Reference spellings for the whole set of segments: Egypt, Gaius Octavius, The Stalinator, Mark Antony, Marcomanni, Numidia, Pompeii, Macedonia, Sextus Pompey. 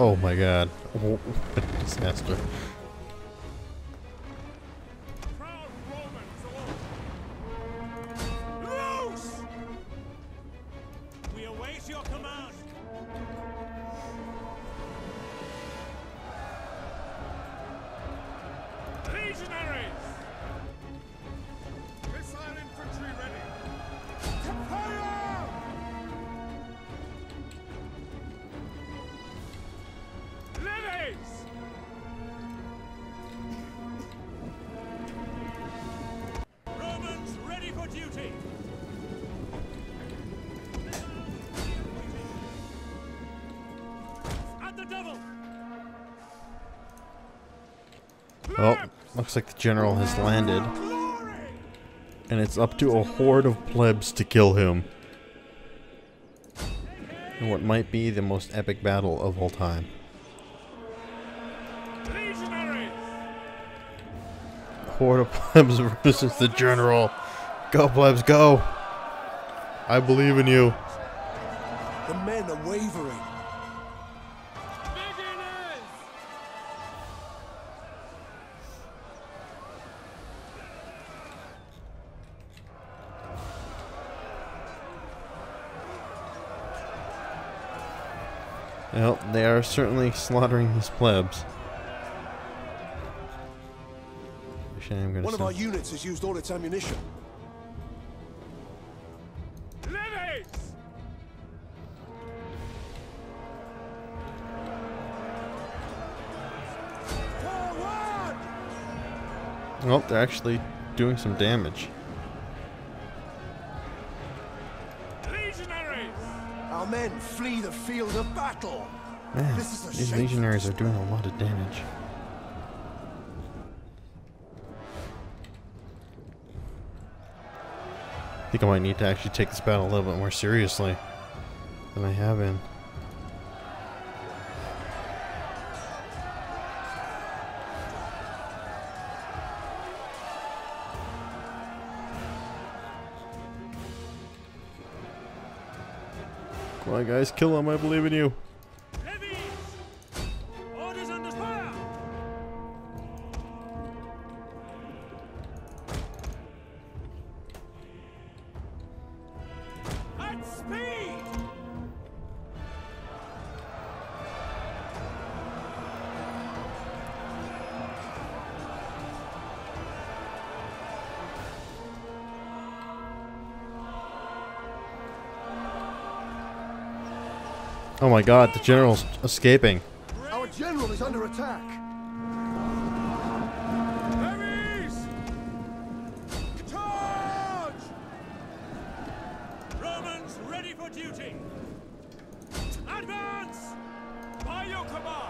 Oh my god. Oh, disaster. Looks like the general has landed, and it's up to a horde of plebs to kill him in what might be the most epic battle of all time. A horde of plebs versus the general. Go plebs, go! I believe in you. The men are wavering. Well, they are certainly slaughtering these plebs. One of our units has used all its ammunition. Levies! Forward! Well, they're actually doing some damage. Men flee the field of battle. Man, these legionaries are doing a lot of damage. I think I might need to actually take this battle a little bit more seriously than I have been. Come on, guys, kill him, I believe in you. Levies! Orders under fire! At speed! Oh my god, the general's escaping. Our general is under attack. Levies! Charge! Romans ready for duty. Advance! By your command.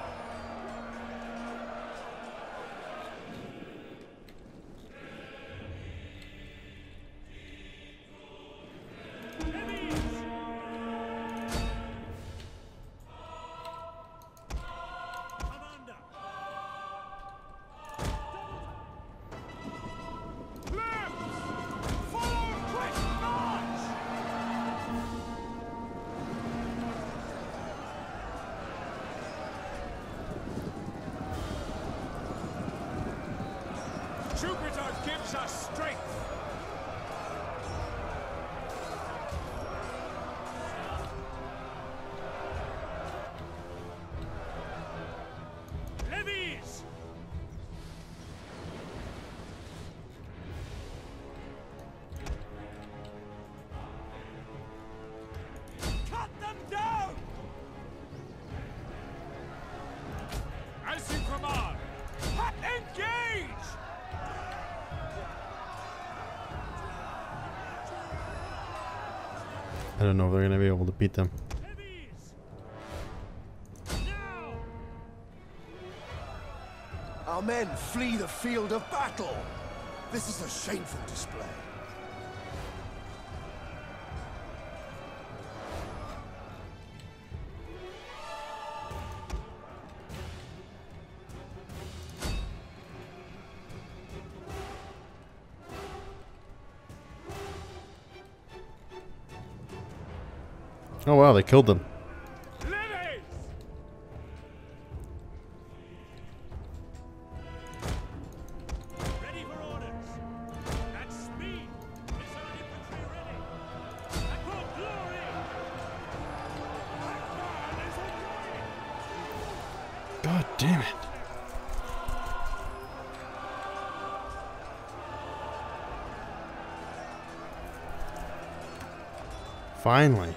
Jupiter gives us strength. Levies. Cut them down. As you command, engage. I don't know if they're going to be able to beat them. Our men flee the field of battle. This is a shameful display. Oh wow, they killed them. God damn it. Finally.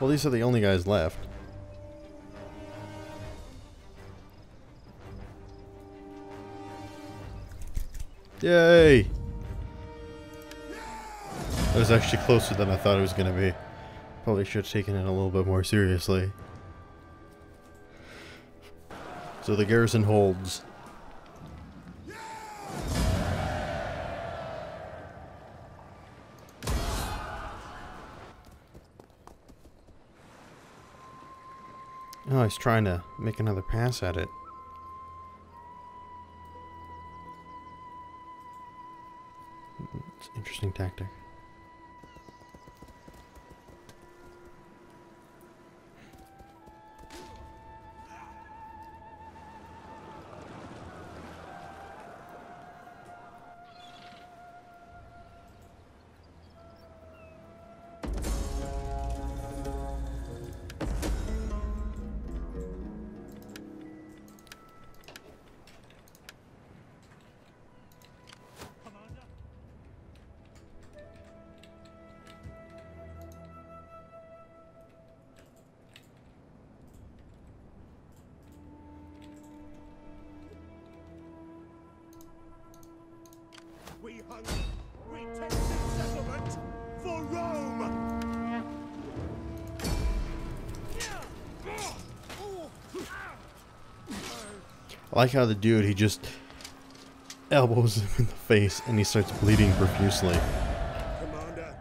Well, these are the only guys left. Yay! That was actually closer than I thought it was going to be. Probably should have taken it a little bit more seriously. So the garrison holds. Oh, he's trying to make another pass at it. It's an interesting tactic. We hunger, we take this settlement for Rome! I like how the dude, he just elbows him in the face and he starts bleeding profusely. Commander.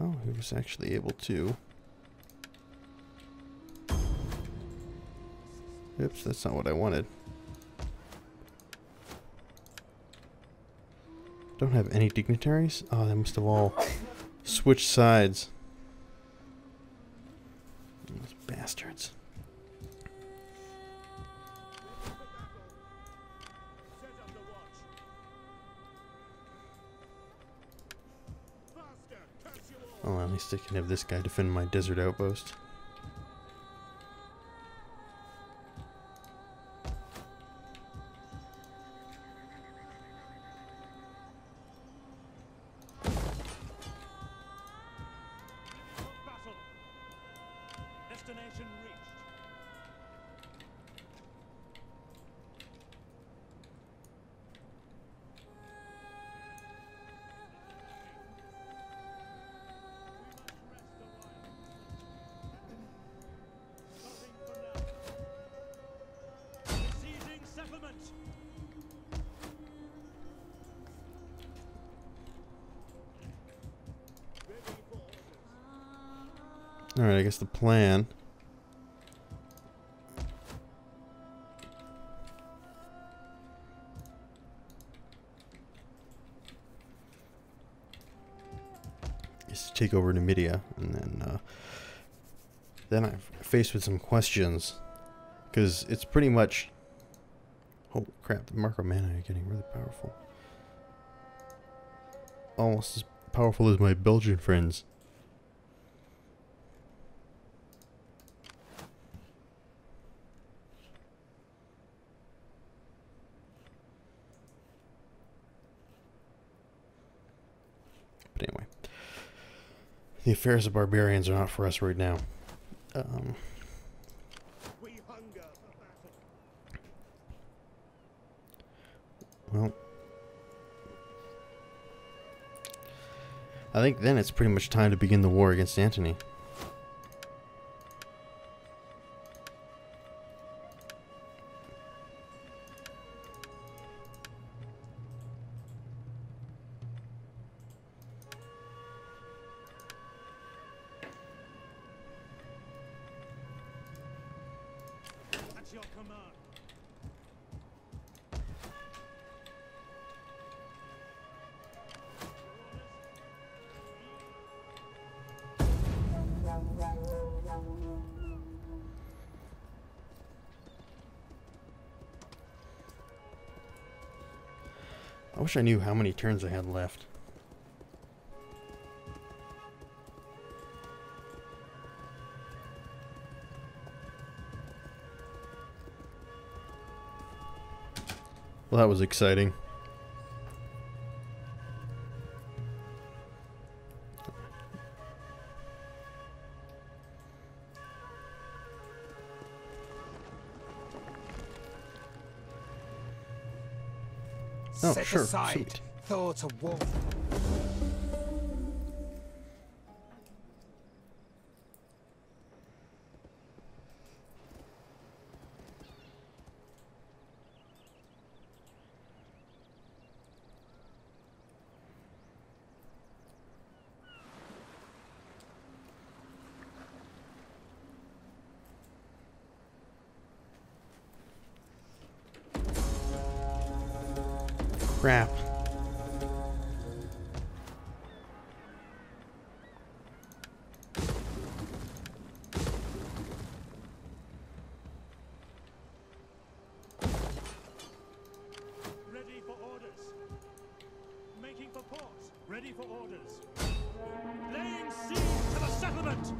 Oh, he was actually able to... Oops, that's not what I wanted. Don't have any dignitaries? Oh, they must have all switched sides. Those bastards. Oh, at least I can have this guy defend my desert outpost. Alright, I guess the plan. Is to take over Numidia, and then I'm faced with some questions, because it's pretty much. Oh crap! The Marcomanni are getting really powerful. Almost as powerful as my Belgian friends. But anyway, the affairs of barbarians are not for us right now. We hunger for battle. Well, I think then it's pretty much time to begin the war against Antony. At your command. I wish I knew how many turns I had left. Well, that was exciting. Oh, set sure. Aside thoughts of war. Crap. Ready for orders. Making for port. Ready for orders. Laying siege to the settlement.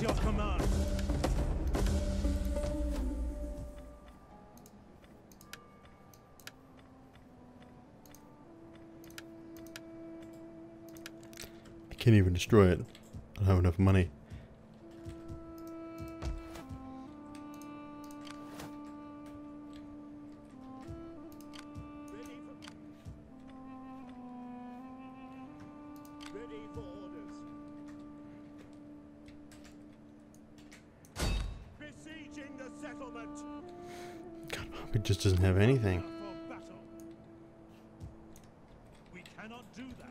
Your command. I can't even destroy it. I don't have enough money. It just doesn't have anything. We cannot do that.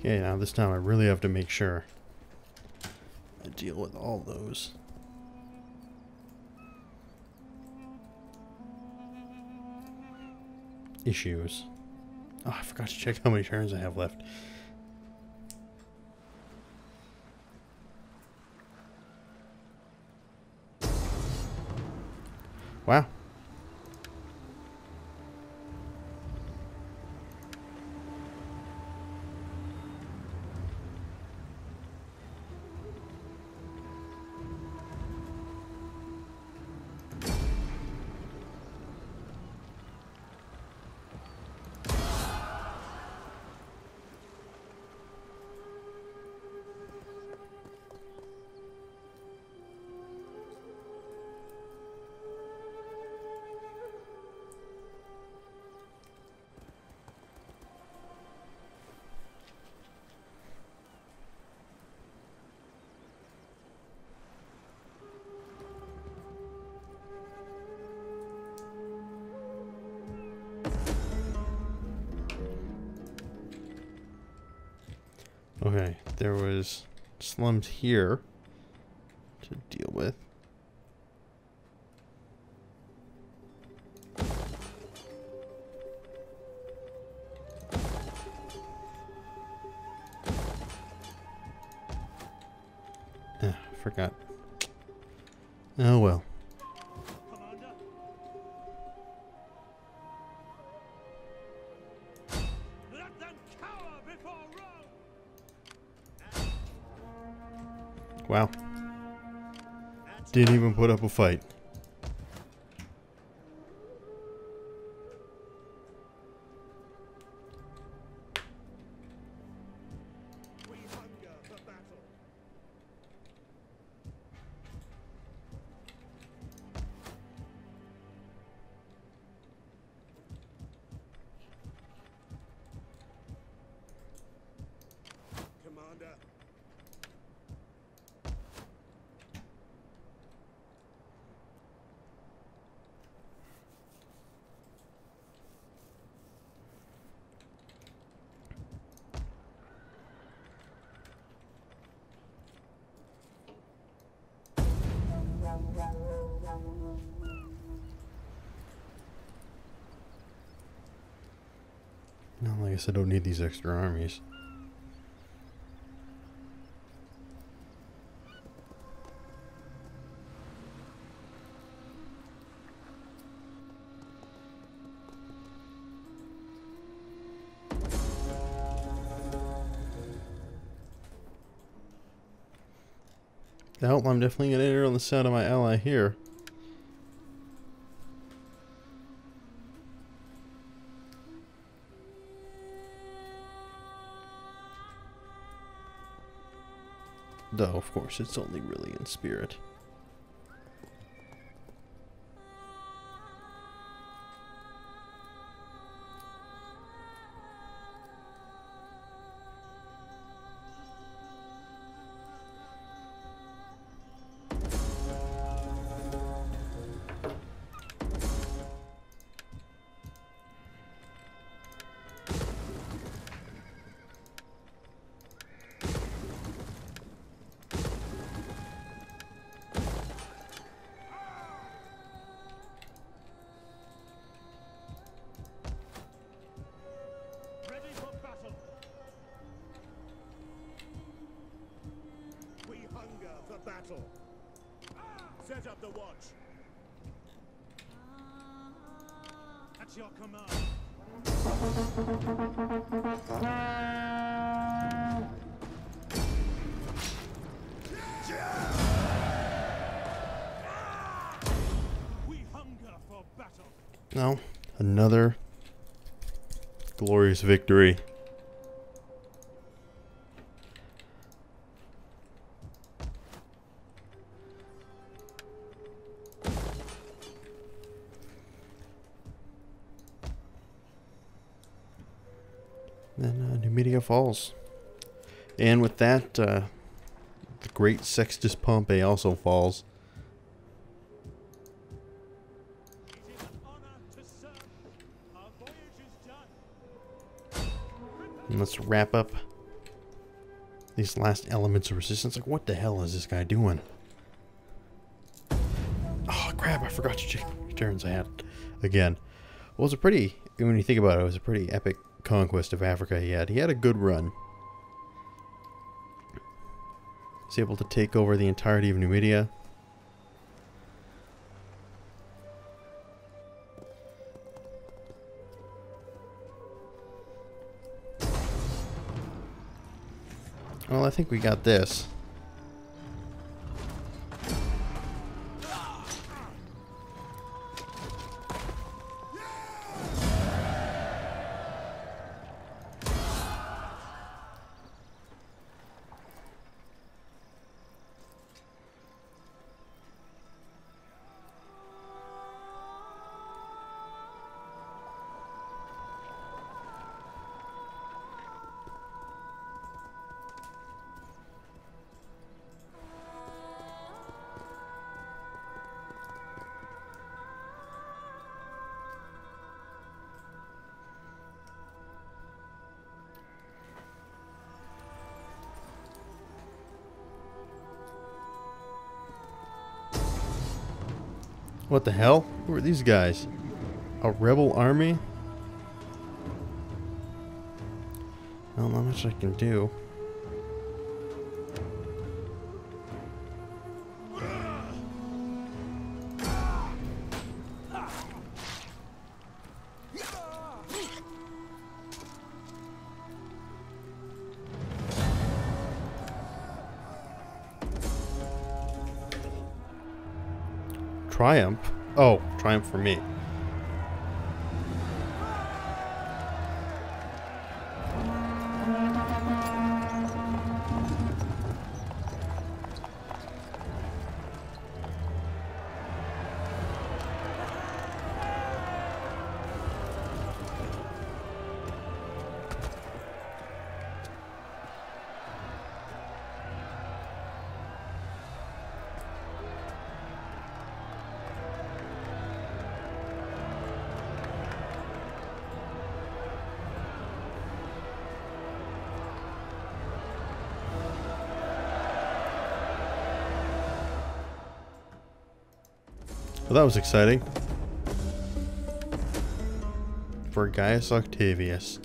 Okay, now this time I really have to make sure I deal with all those. Issues. Oh, I forgot to check how many turns I have left. Wow. Okay, there was slums here to deal with. Ah, forgot. Oh well. Wow. Didn't even put up a fight. guess I don't need these extra armies. Now I'm definitely going to enter on the side of my ally here. Though, of course, it's only really in spirit. Battle. Set up the watch. At your command. We hunger for battle. Now, another glorious victory. Numidia falls, and with that the great Sextus Pompey also falls. It is an honor to serve. Our voyage is done. And let's wrap up these last elements of resistance. Like, what the hell is this guy doing? Oh crap, I forgot to check the turns I had again. Well, it's a pretty, when you think about it, it was a pretty epic conquest of Africa he had. He had a good run. He was able to take over the entirety of Numidia. Well, I think we got this. What the hell? Who are these guys? A rebel army? I don't know how much I can do. Triumph? Oh, triumph for me. Well, that was exciting. For Gaius Octavius.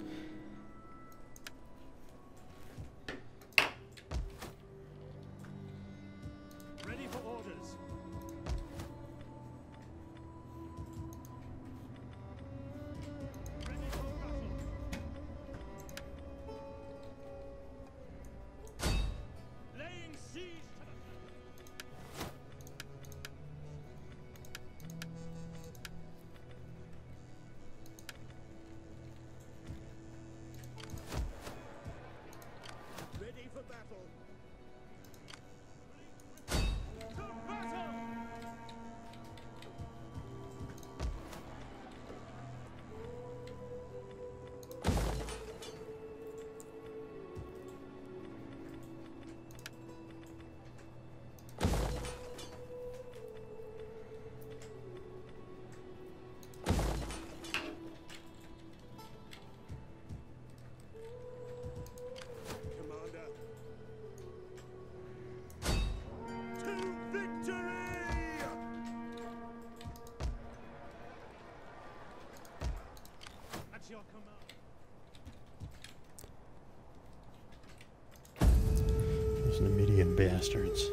Those Numidian bastards.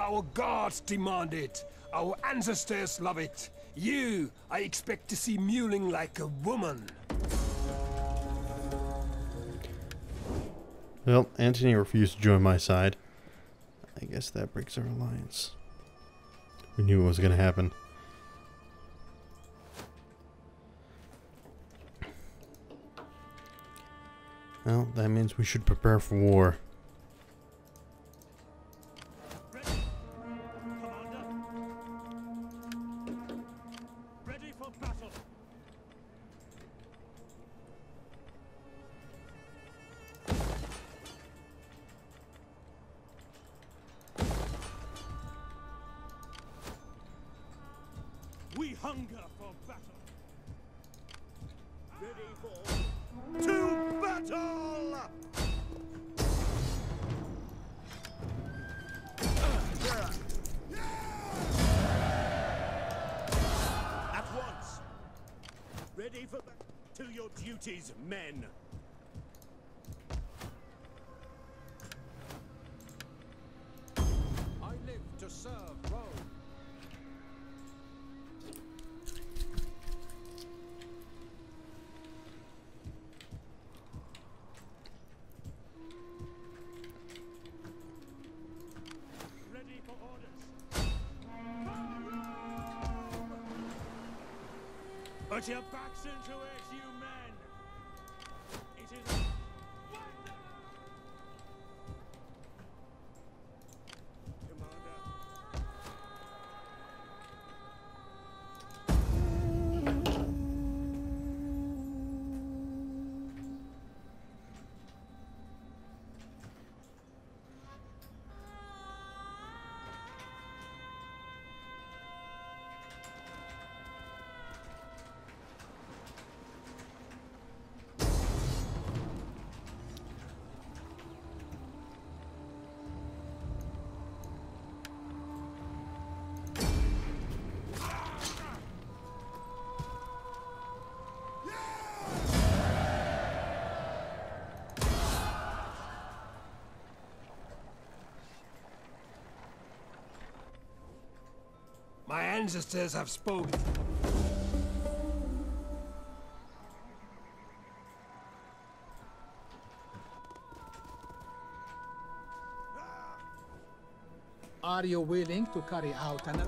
Our gods demand it. Our ancestors love it. You, I expect to see mewling like a woman. Well, Antony refused to join my side. I guess that breaks our alliance. We knew what was going to happen. Well, that means we should prepare for war. Men. I live to serve Rome. Ready for orders. Put your backs into it, you men. My ancestors have spoken. Are you willing to carry out an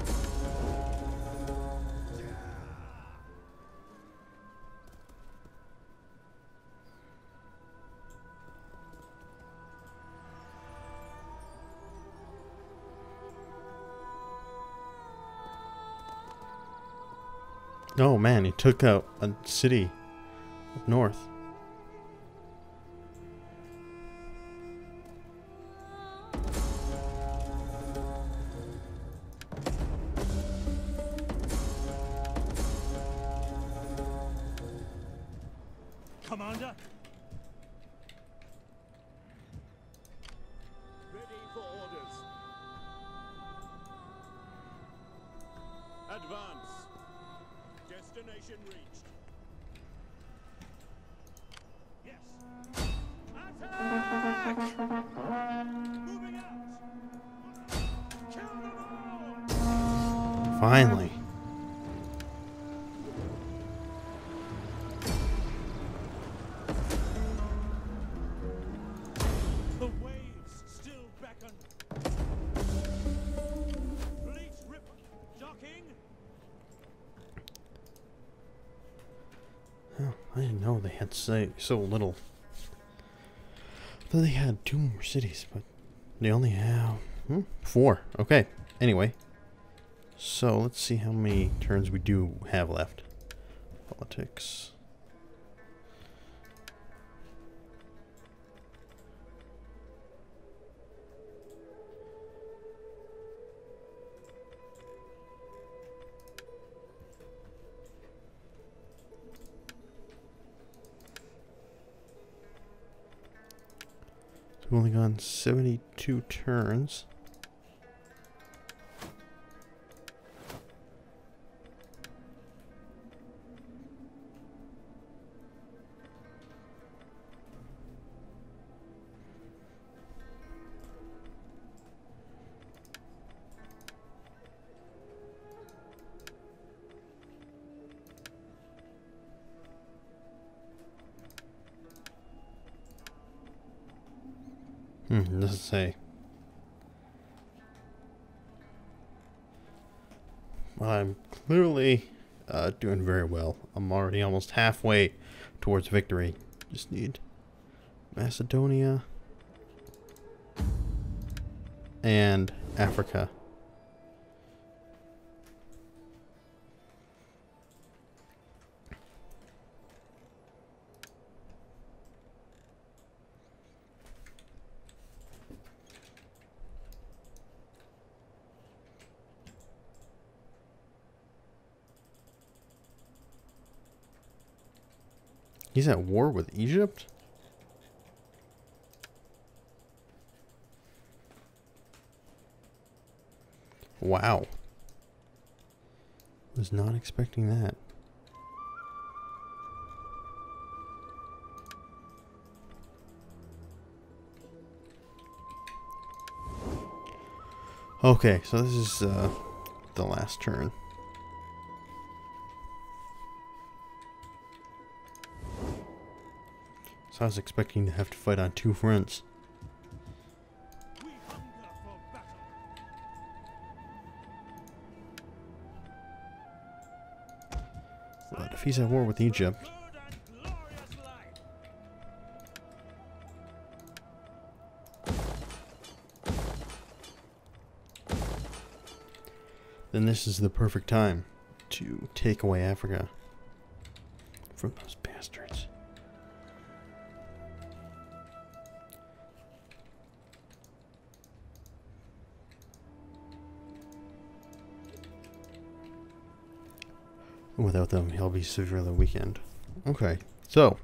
Oh man, he took out a city up north. Commander. Ready for orders. Advance. Destination reached. Yes. Attack! Moving out. Kill them all. Finally. The waves still beckon. Fleet rip docking. I didn't know they had so little. I thought they had two more cities, but They only have 4. Okay. Anyway. So let's see how many turns we do have left. Politics. We've only gone 72 turns. Doesn't say. Well, I'm clearly doing very well. I'm already almost halfway towards victory. Just need Macedonia and Africa. He's at war with Egypt? Wow. Was not expecting that. Okay, so this is the last turn. I was expecting to have to fight on 2 fronts. But if he's at war with Egypt, then this is the perfect time to take away Africa from those bastards. Without them, he'll be severely weakened. Okay, so.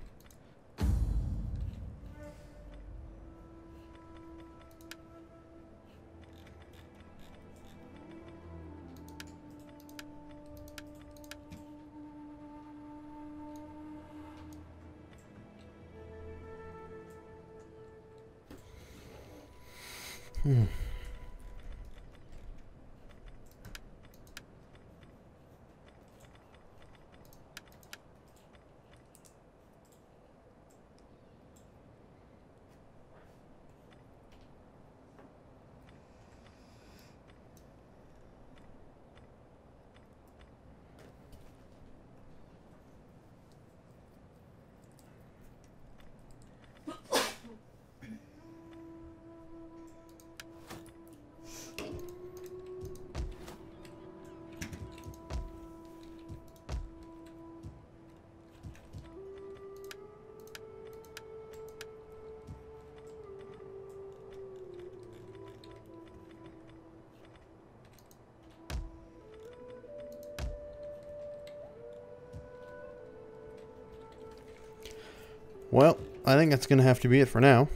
Well, I think that's going to have to be it for now.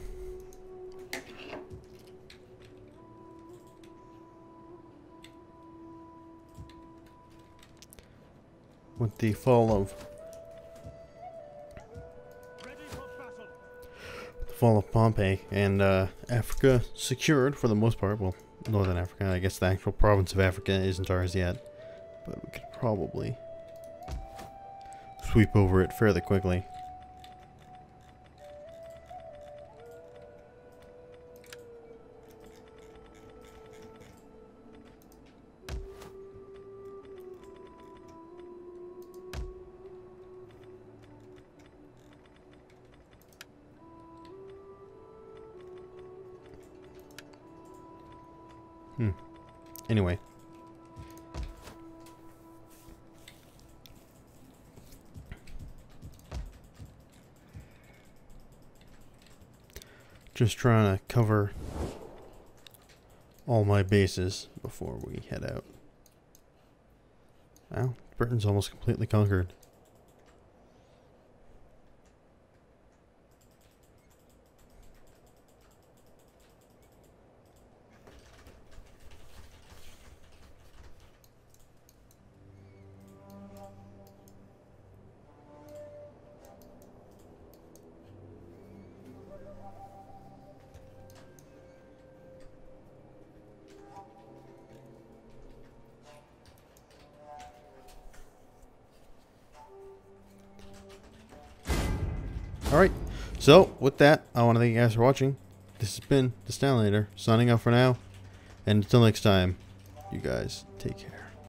With the fall of Pompeii and Africa secured for the most part. Well, Northern Africa, I guess the actual province of Africa isn't ours yet, but we could probably sweep over it fairly quickly. Anyway. Just trying to cover all my bases before we head out. Well, Britain's almost completely conquered. Alright, so with that, I want to thank you guys for watching. This has been The Stalinator, signing off for now. And until next time, you guys take care.